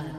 blood.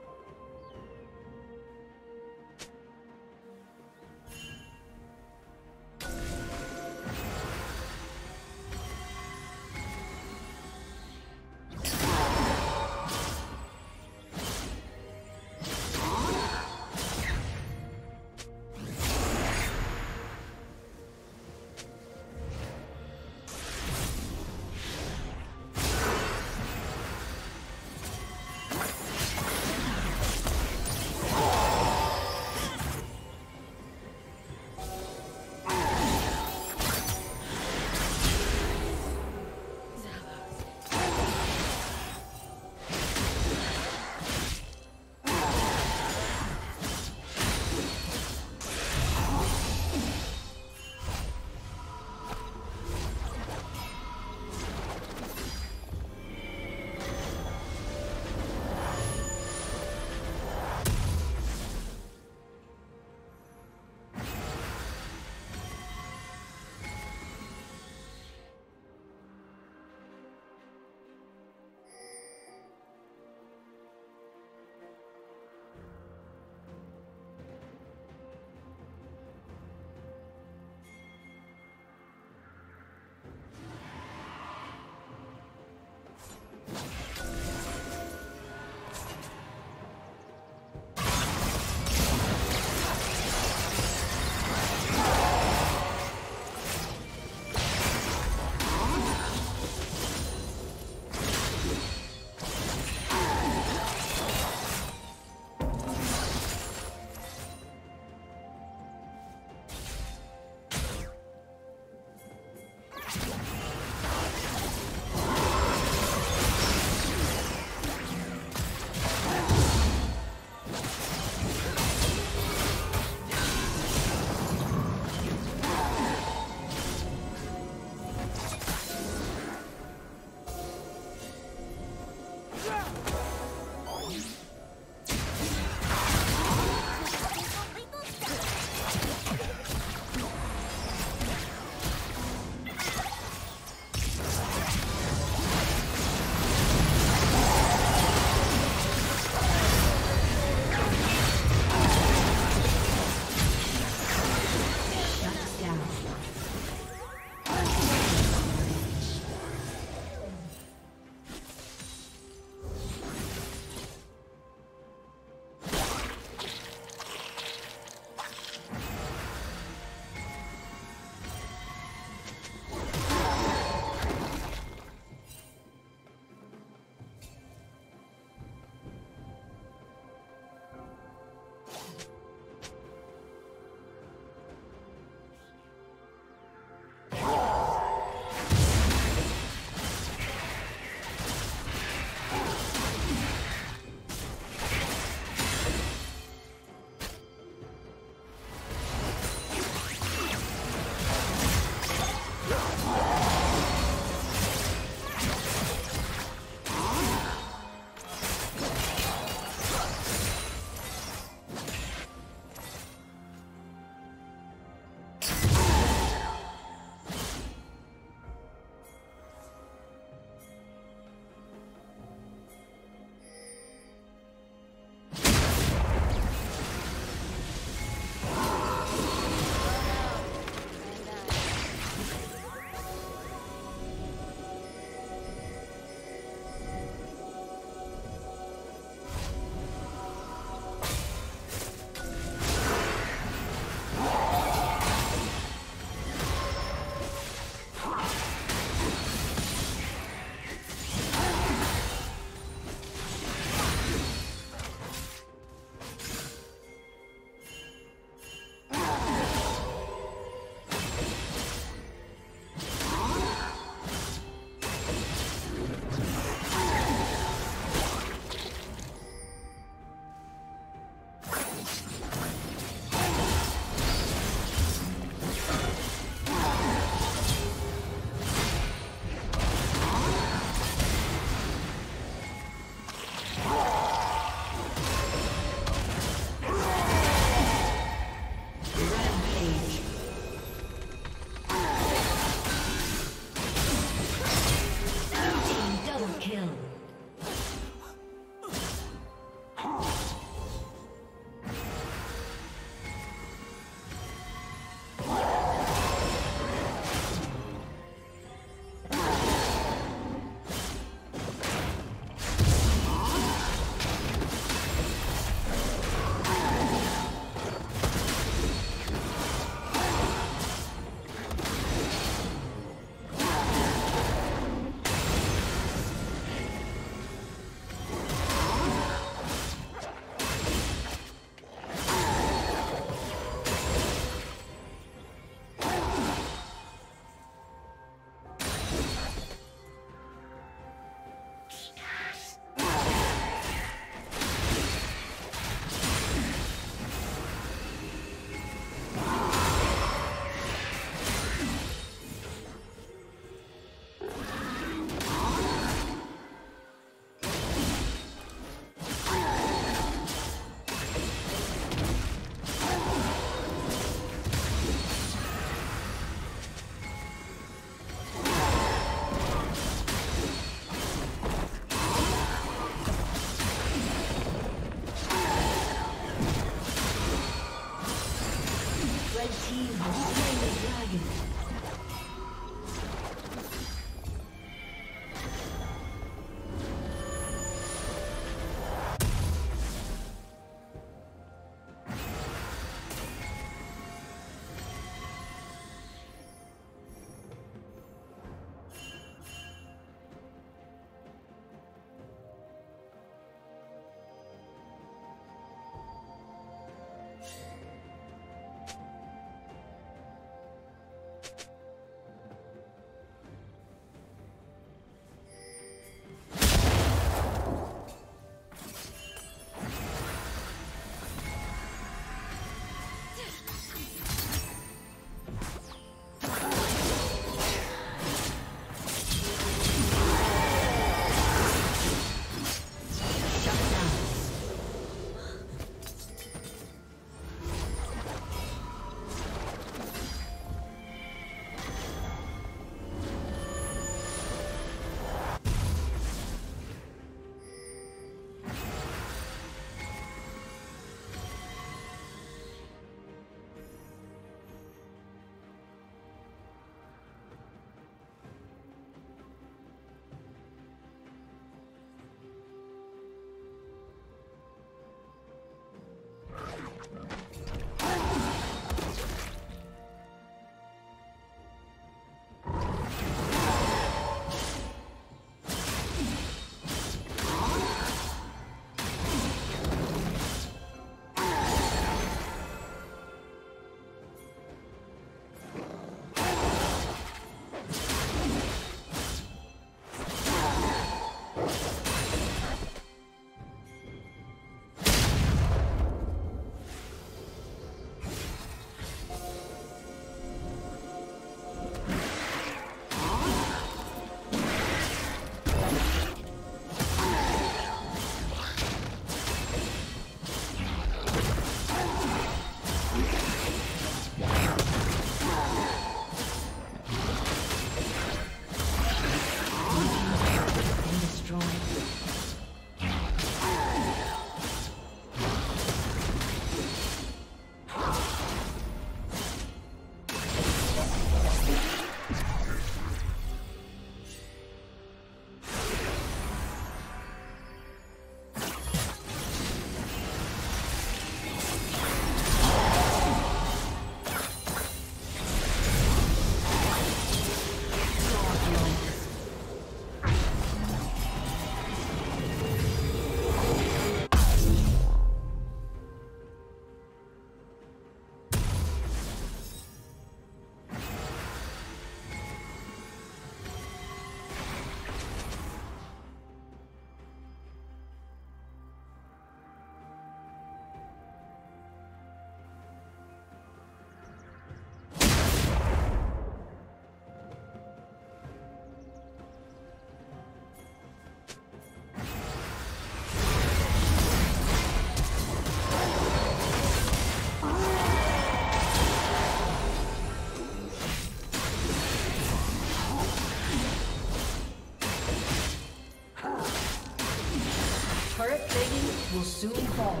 plating will soon fall.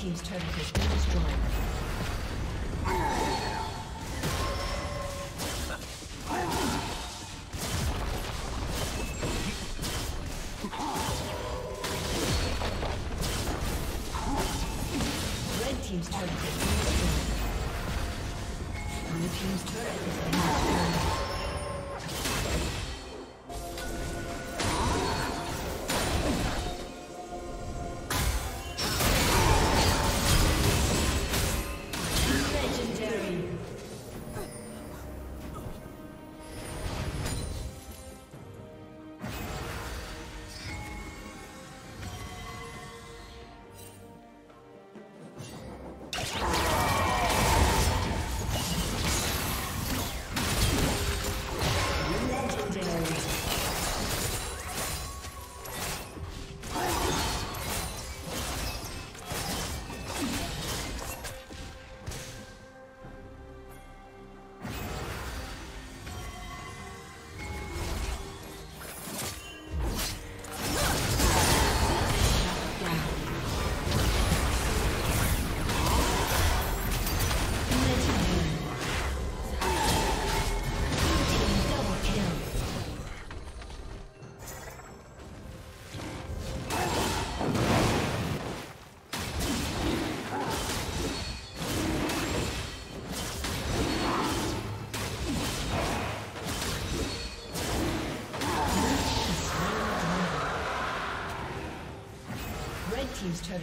Team's turret has been destroyed. Team's turret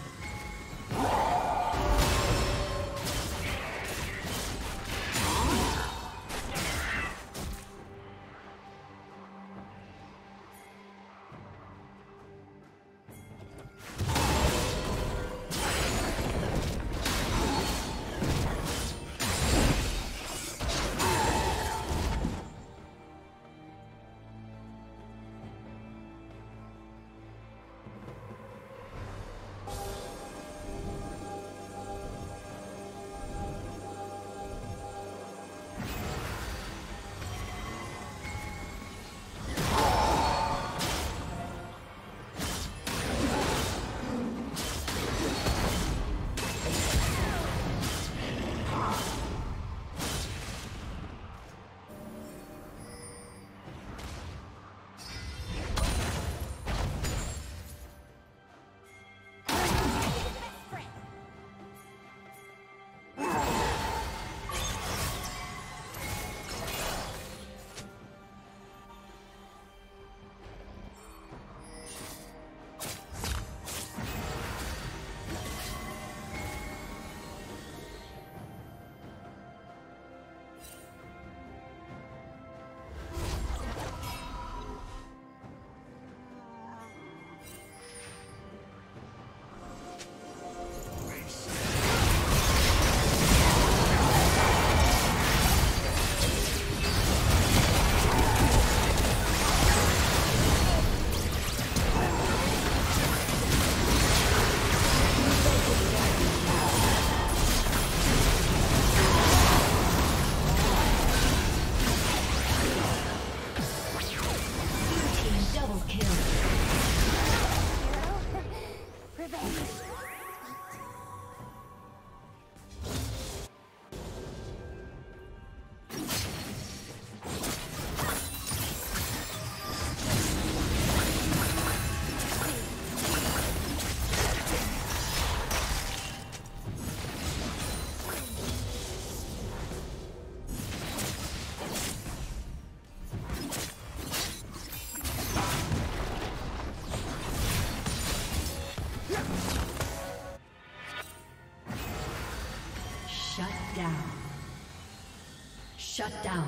Shut down.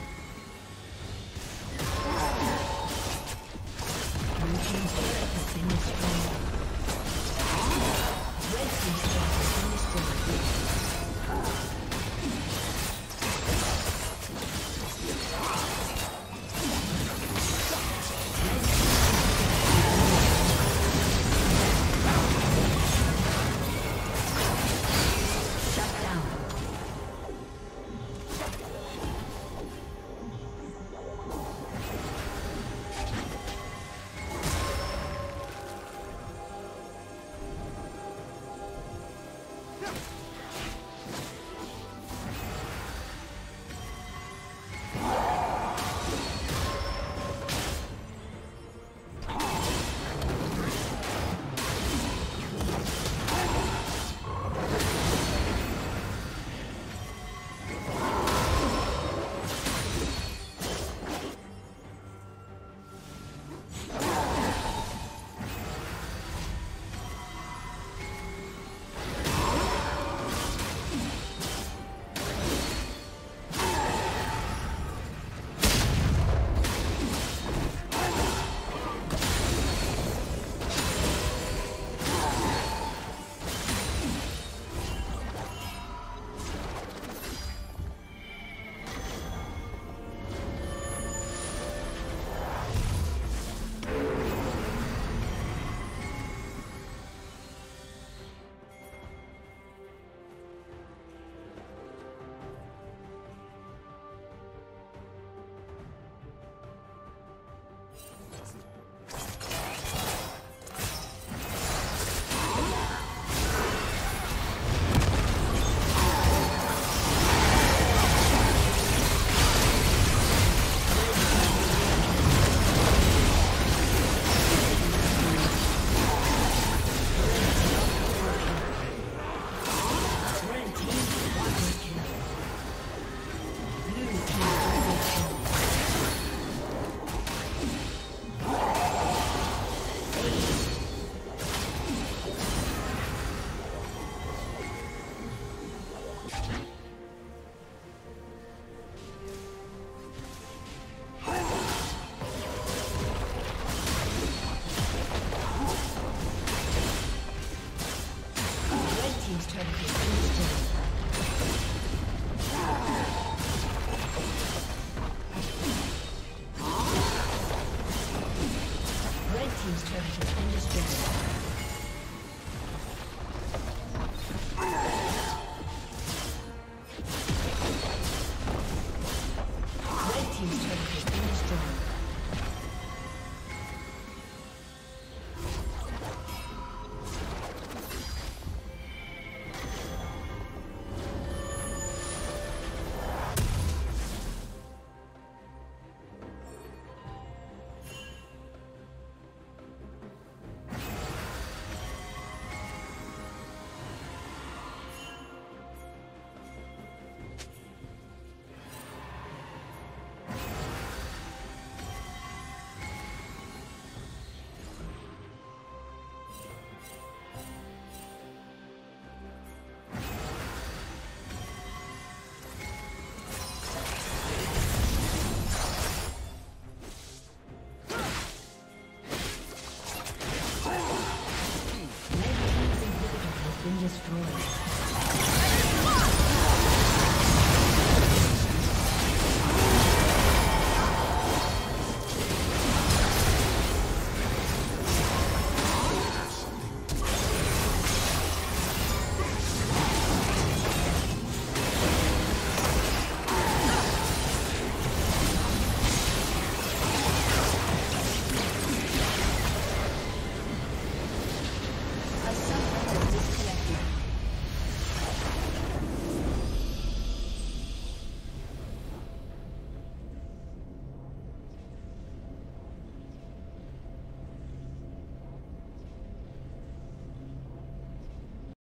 Blue team's turret has been destroyed. Red team's turret has been turret has been destroyed.